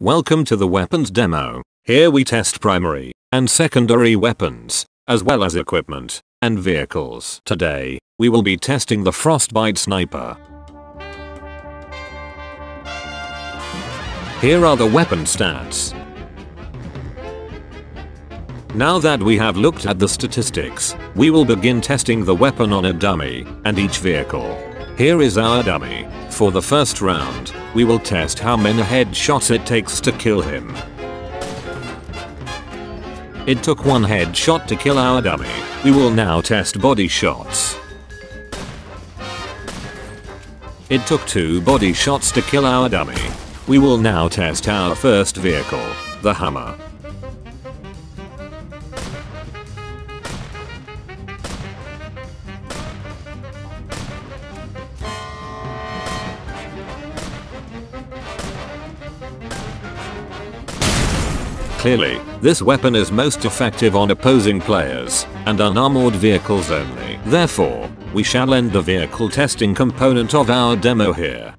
Welcome to the weapons demo. Here we test primary and secondary weapons, as well as equipment and vehicles. Today, we will be testing the Frostbite Sniper. Here are the weapon stats. Now that we have looked at the statistics, we will begin testing the weapon on a dummy and each vehicle. Here is our dummy. For the first round, we will test how many headshots it takes to kill him. It took one headshot to kill our dummy. We will now test body shots. It took two body shots to kill our dummy. We will now test our first vehicle, the Hummer. Clearly, this weapon is most effective on opposing players and unarmored vehicles only. Therefore, we shall end the vehicle testing component of our demo here.